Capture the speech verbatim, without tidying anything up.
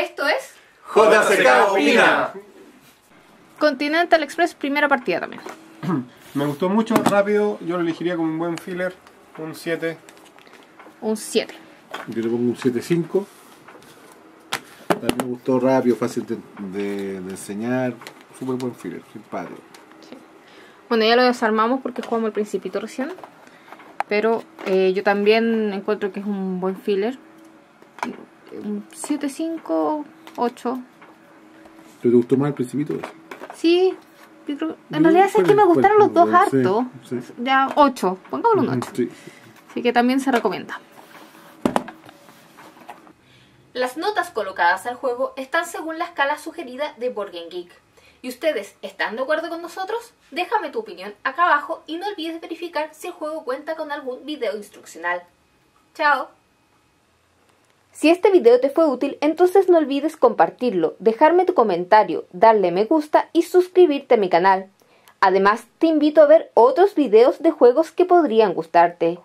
Esto es... J C K Opina. Continental Express, primera partida también. Me gustó mucho, rápido. Yo lo elegiría como un buen filler. Un siete. Un siete. Yo le pongo un siete punto cinco. También me gustó, rápido, fácil de, de, de enseñar. Súper buen filler, simpático. Sí. Bueno, ya lo desarmamos porque jugamos el principito recién. Pero eh, yo también encuentro que es un buen filler. Un siete punto cinco, ocho. ¿Pero te gustó más el principito? Sí, yo creo, en yo realidad es que me gustaron los dos hartos. Sí, sí. Ya ocho, pongámoslo un ocho. Sí. Así que también se recomienda. Las notas colocadas al juego están según la escala sugerida de BoardGameGeek. ¿Y ustedes están de acuerdo con nosotros? Déjame tu opinión acá abajo y no olvides verificar si el juego cuenta con algún video instruccional. ¡Chao! Si este video te fue útil, entonces no olvides compartirlo, dejarme tu comentario, darle me gusta y suscribirte a mi canal. Además, te invito a ver otros videos de juegos que podrían gustarte.